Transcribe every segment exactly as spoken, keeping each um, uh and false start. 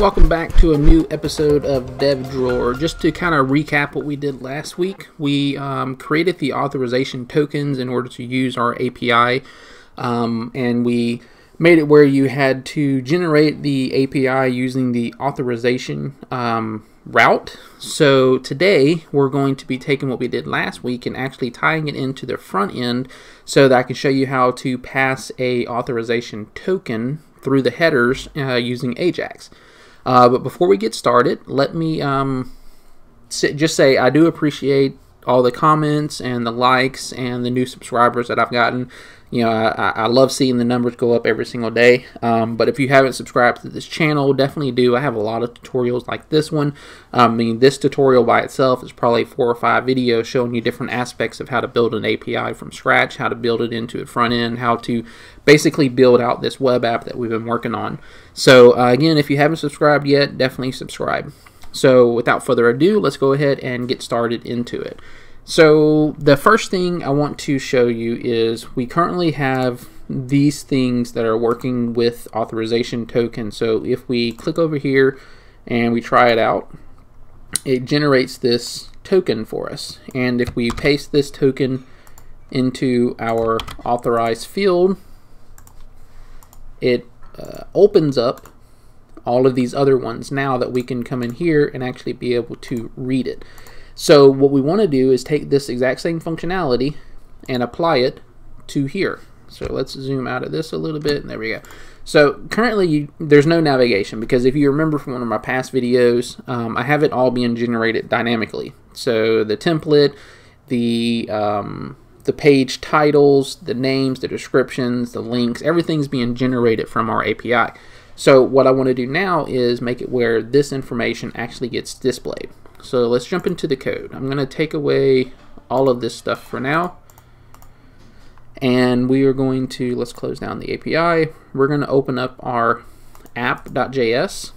Welcome back to a new episode of DevDrawer. Just to kind of recap what we did last week, we um, created the authorization tokens in order to use our A P I, um, and we made it where you had to generate the A P I using the authorization um, route. So today we're going to be taking what we did last week and actually tying it into the front end so that I can show you how to pass a authorization token through the headers uh, using Ajax. Uh, but before we get started, let me um, sit, just say I do appreciate all the comments and the likes and the new subscribers that I've gotten. You know, I, I love seeing the numbers go up every single day. Um, but if you haven't subscribed to this channel, definitely do. I have a lot of tutorials like this one. I mean, this tutorial by itself is probably four or five videos showing you different aspects of how to build an A P I from scratch, how to build it into a front end, how to basically build out this web app that we've been working on. So uh, again, if you haven't subscribed yet, definitely subscribe. So without further ado, let's go ahead and get started into it. So the first thing I want to show you is we currently have these things that are working with authorization token. So if we click over here and we try it out, it generates this token for us. And if we paste this token into our authorized field, it uh, opens up all of these other ones now that we can come in here and actually be able to read it. So what we want to do is take this exact same functionality and apply it to here. So let's zoom out of this a little bit, and there we go. So currently you, there's no navigation, because if you remember from one of my past videos, um, I have it all being generated dynamically. So the template, the um, the page titles, the names, the descriptions, the links, everything's being generated from our A P I. So what I want to do now is make it where this information actually gets displayed. So let's jump into the code. I'm going to take away all of this stuff for now. And we are going to, let's close down the A P I. We're going to open up our app dot J S.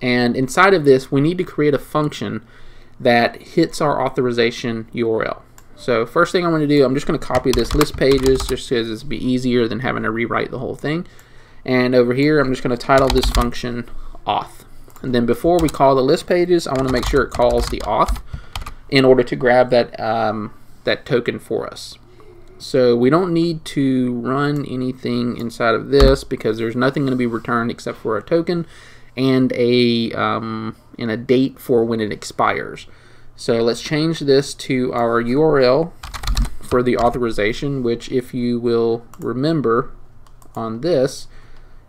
And inside of this, we need to create a function that hits our authorization U R L. So first thing I'm going to do, I'm just going to copy this list pages just because it's be easier than having to rewrite the whole thing. And over here, I'm just going to title this function auth. And then before we call the list pages, I want to make sure it calls the auth in order to grab that, um, that token for us. So we don't need to run anything inside of this because there's nothing going to be returned except for a token and a, um, and a date for when it expires. So let's change this to our U R L for the authorization, which if you will remember on this,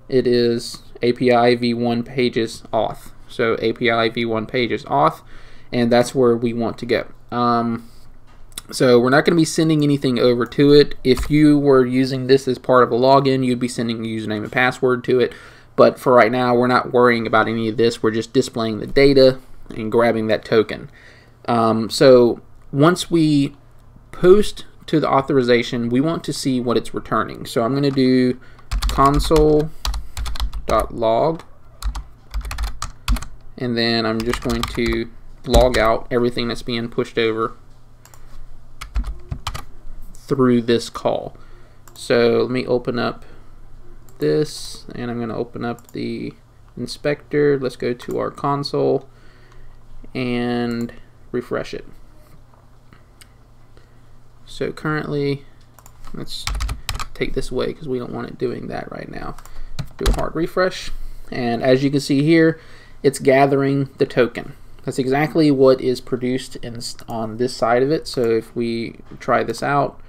it is A P I v one pages auth. So A P I v one pages auth, and that's where we want to go. Um, so we're not going to be sending anything over to it. If you were using this as part of a login, you'd be sending your username and password to it. But for right now, we're not worrying about any of this. We're just displaying the data and grabbing that token. Um, so once we post to the authorization, we want to see what it's returning. So I'm going to do console dot log, and then I'm just going to log out everything that's being pushed over through this call. So let me open up this, and I'm going to open up the inspector. Let's go to our console and refresh it. So currently, let's take this away because we don't want it doing that right now. Do a hard refresh, and as you can see here, it's gathering the token. That's exactly what is produced in, on this side of it. So if we try this out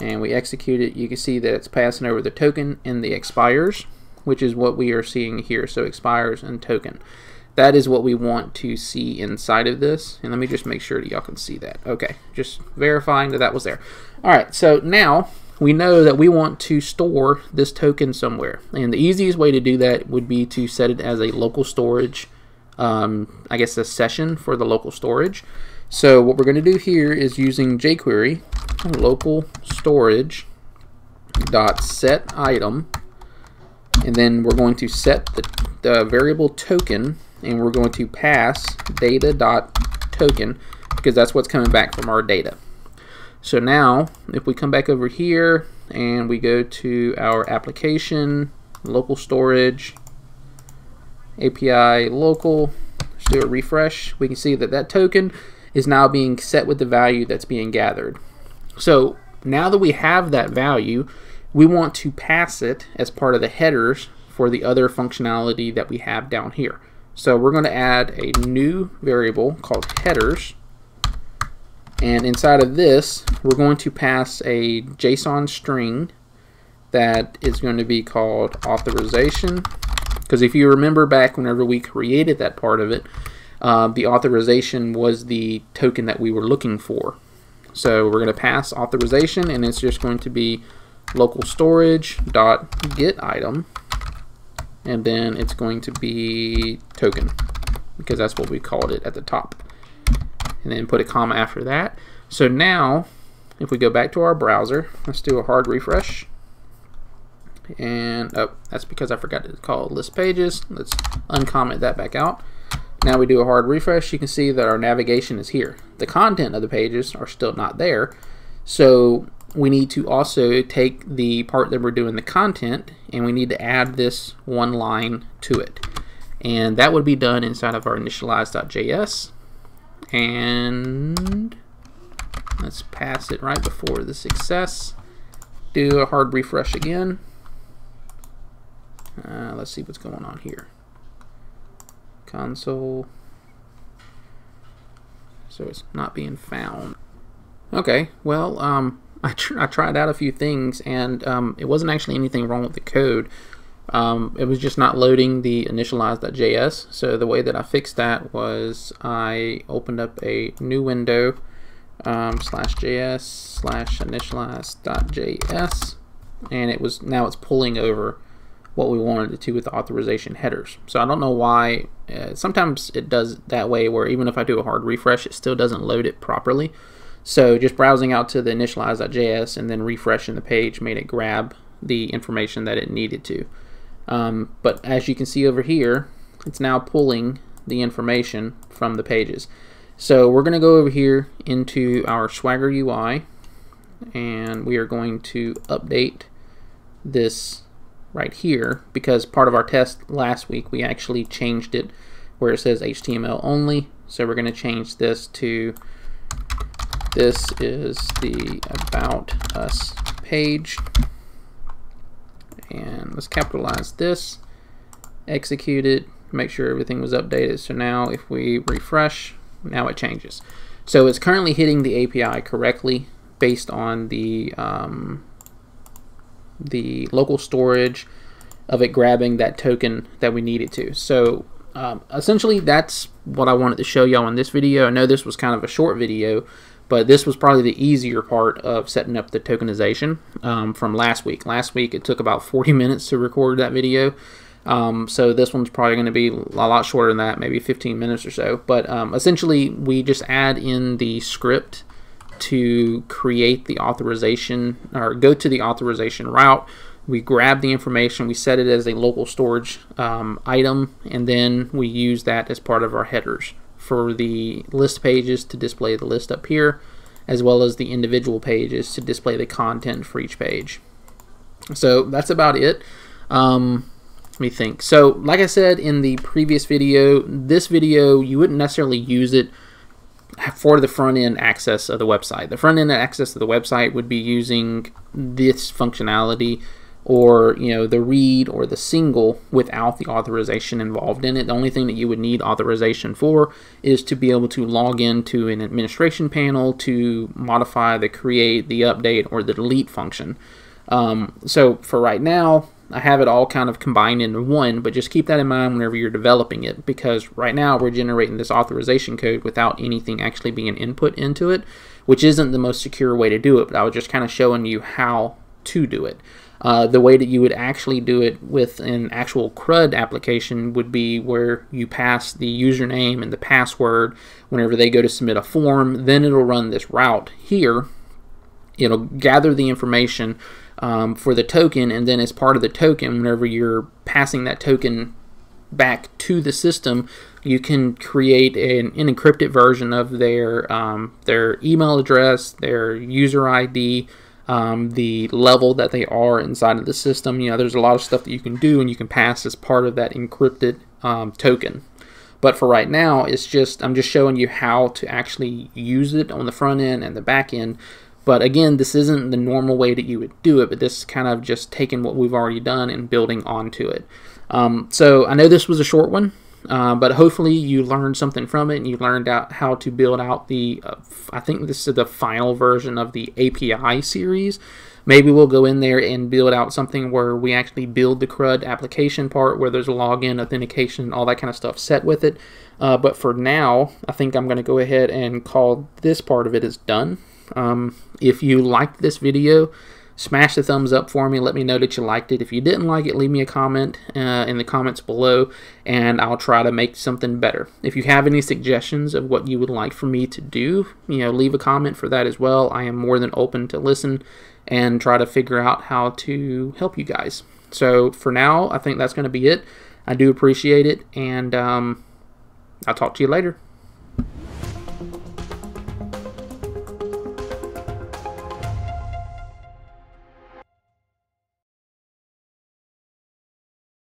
and we execute it, you can see that it's passing over the token and the expires, which is what we are seeing here. So expires and token. That is what we want to see inside of this. And let me just make sure that y'all can see that. Okay, just verifying that that was there. All right, so now we know that we want to store this token somewhere, and the easiest way to do that would be to set it as a local storage, um, I guess a session for the local storage. So what we're going to do here is using jQuery local storage dot set item, and then we're going to set the, the variable token, and we're going to pass data dot token because that's what's coming back from our data. So now, if we come back over here and we go to our application, local storage, A P I local, let's do a refresh. We can see that that token is now being set with the value that's being gathered. So now that we have that value, we want to pass it as part of the headers for the other functionality that we have down here. So we're going to add a new variable called headers, and inside of this we're going to pass a JSON string that is going to be called authorization, because if you remember back whenever we created that part of it, uh, the authorization was the token that we were looking for. So we're going to pass authorization, and it's just going to be local storage dot get item, and then it's going to be token because that's what we called it at the top, and then put a comma after that. So now if we go back to our browser, let's do a hard refresh, and oh, that's because I forgot to call it list pages. Let's uncomment that back out. Now we do a hard refresh, you can see that our navigation is here. The content of the pages are still not there, so we need to also take the part that we're doing the content, and we need to add this one line to it, and that would be done inside of our initialize.js, and let's pass it right before the success. Do a hard refresh again. Uh, let's see what's going on here. Console. So it's not being found. Okay, well, um, I, tr I tried out a few things, and um, it wasn't actually anything wrong with the code. Um, it was just not loading the initialize.js. So the way that I fixed that was I opened up a new window, um, slash js slash initialize.js, and it was now it's pulling over what we wanted it to with the authorization headers. So I don't know why. Uh, sometimes it does that way, where even if I do a hard refresh, it still doesn't load it properly. So just browsing out to the initialize.js and then refreshing the page made it grab the information that it needed to. Um, but as you can see over here, it's now pulling the information from the pages. So we're going to go over here into our Swagger U I, and we are going to update this right here, because part of our test last week we actually changed it where it says H T M L only. So we're going to change this to this is the About Us page, and let's capitalize this, execute it, make sure everything was updated. So now if we refresh, now it changes. So it's currently hitting the A P I correctly based on the um, the local storage of it grabbing that token that we needed to. So um, essentially that's what I wanted to show y'all in this video. I know this was kind of a short video, but this was probably the easier part of setting up the tokenization um, from last week. Last week it took about forty minutes to record that video, um, so this one's probably going to be a lot shorter than that, maybe fifteen minutes or so. But um, essentially we just add in the script to create the authorization, or go to the authorization route. We grab the information, we set it as a local storage um, item, and then we use that as part of our headers for the list pages to display the list up here, as well as the individual pages to display the content for each page. So that's about it. Um, let me think. So like I said in the previous video, this video you wouldn't necessarily use it for the front end access of the website. The front end access to the website would be using this functionality, or you know, the read or the single without the authorization involved in it. The only thing that you would need authorization for is to be able to log into an administration panel to modify the create, the update, or the delete function. Um, so for right now, I have it all kind of combined into one, but just keep that in mind whenever you're developing it, because right now we're generating this authorization code without anything actually being input into it, which isn't the most secure way to do it, but I was just kind of showing you how to do it. Uh, the way that you would actually do it with an actual CRUD application would be where you pass the username and the password whenever they go to submit a form, then it'll run this route here. It'll gather the information um, for the token, and then as part of the token, whenever you're passing that token back to the system, you can create an, an encrypted version of their, um, their email address, their user I D, um, the level that they are inside of the system. You know, there's a lot of stuff that you can do, and you can pass as part of that encrypted um, token. But for right now, it's just I'm just showing you how to actually use it on the front end and the back end. But again, this isn't the normal way that you would do it, but this is kind of just taking what we've already done and building onto it. Um, so I know this was a short one, uh, but hopefully you learned something from it and you learned out how to build out the, uh, I think this is the final version of the A P I series. Maybe we'll go in there and build out something where we actually build the CRUD application part where there's a login, authentication, all that kind of stuff set with it. Uh, but for now, I think I'm going to go ahead and call this part of it is done. Um, if you liked this video, smash the thumbs up for me. Let me know that you liked it. If you didn't like it, leave me a comment uh, in the comments below, and I'll try to make something better. If you have any suggestions of what you would like for me to do, you know, leave a comment for that as well. I am more than open to listen and try to figure out how to help you guys. So for now, I think that's going to be it. I do appreciate it, and um, I'll talk to you later.